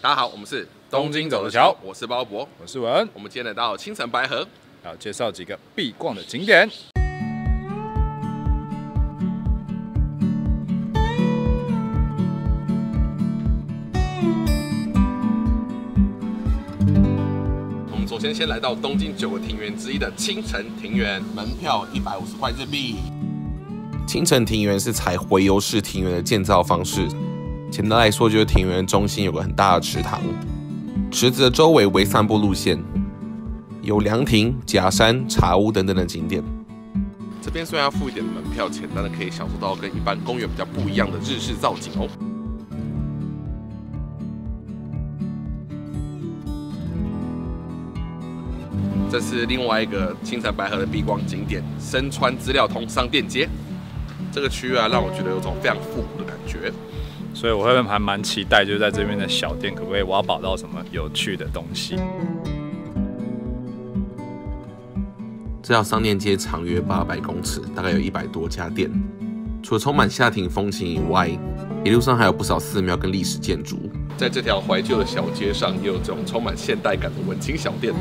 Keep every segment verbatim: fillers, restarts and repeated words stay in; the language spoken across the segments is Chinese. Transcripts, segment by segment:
大家好，我们是东京走的桥，我是鲍勃，我是文。我们今天来到青城白河，要介绍几个必逛的景点。我们首先先来到东京九个庭园之一的青城庭园，门票一百五十块日币。青城庭园是采回游式庭园的建造方式。 简单来说，就是庭园中心有个很大的池塘，池子的周围为散步路线，有凉亭、假山、茶屋等等的景点。这边虽然要付一点门票钱，但是可以享受到跟一般公园比较不一样的日式造景哦。这是另外一个青城白河的必逛景点——深川资料通商店街。这个区域啊，让我觉得有种非常复古的感觉。 所以我会还蛮期待，就是在这边的小店可不可以挖宝到什么有趣的东西。这条商店街长约八百公尺，大概有一百多家店。除了充满夏庭风情以外，一路上还有不少寺庙跟历史建筑。在这条怀旧的小街上，也有这种充满现代感的文青小店。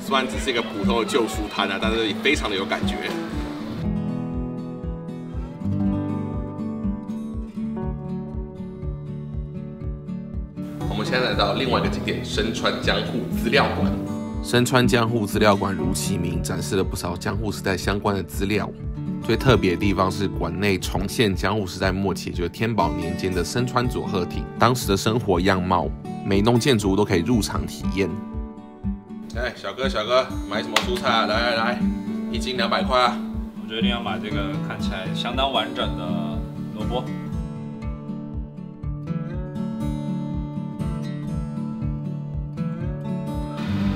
虽然这是一个普通的旧书摊啊，但是也非常的有感觉。 我们现在来到另外一个景点——深川江户资料馆。深川江户资料馆如其名，展示了不少江户时代相关的资料。最特别的地方是馆内重现江户时代末期，就是天保年间的深川佐贺町当时的生活样貌，每栋建筑都可以入场体验。哎，小哥小哥，买什么蔬菜啊？来来来，一斤两百块啊！我决定要买这个看起来相当完整的萝卜。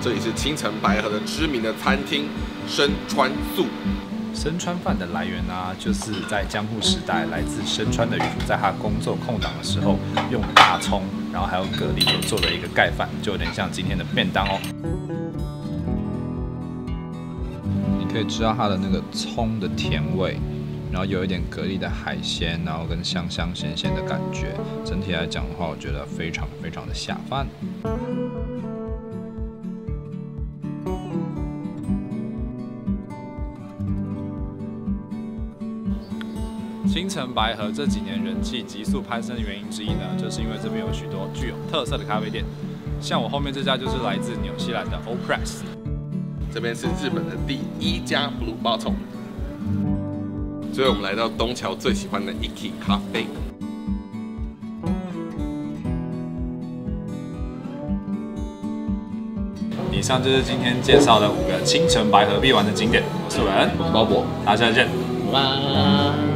这里是青城白河的知名的餐厅深川宿。深川饭的来源呢、啊，就是在江户时代，来自深川的渔夫在他工作空档的时候，用大葱，然后还有蛤蜊所做的一个盖饭，就有点像今天的便当哦。你可以知道它的那个葱的甜味，然后有一点蛤蜊的海鲜，然后跟香香咸咸的感觉。整体来讲的话，我觉得非常非常的下饭。 青城白河这几年人气急速攀升的原因之一呢，就是因为这边有许多具有特色的咖啡店，像我后面这家就是来自纽西兰的 Allpress， 这边是日本的第一家 Blue Bottle。所以我们来到东桥最喜欢的 Iki 咖啡。以上就是今天介绍的五个青城白河必玩的景点，我是文，我是鲍勃，大家再见，拜拜。